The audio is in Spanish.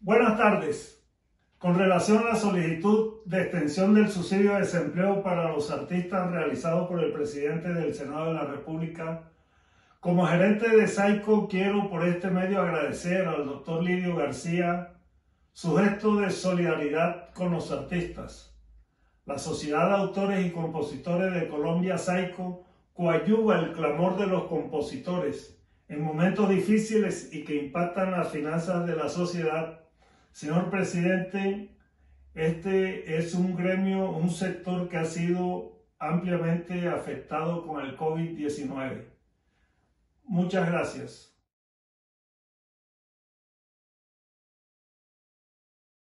Buenas tardes. Con relación a la solicitud de extensión del subsidio de desempleo para los artistas realizado por el presidente del Senado de la República, como gerente de SAYCO quiero por este medio agradecer al doctor Lidio García su gesto de solidaridad con los artistas. La Sociedad de Autores y Compositores de Colombia, SAYCO, coadyuva el clamor de los compositores en momentos difíciles y que impactan las finanzas de la sociedad. Señor presidente, este es un gremio, un sector que ha sido ampliamente afectado con el COVID-19. Muchas gracias.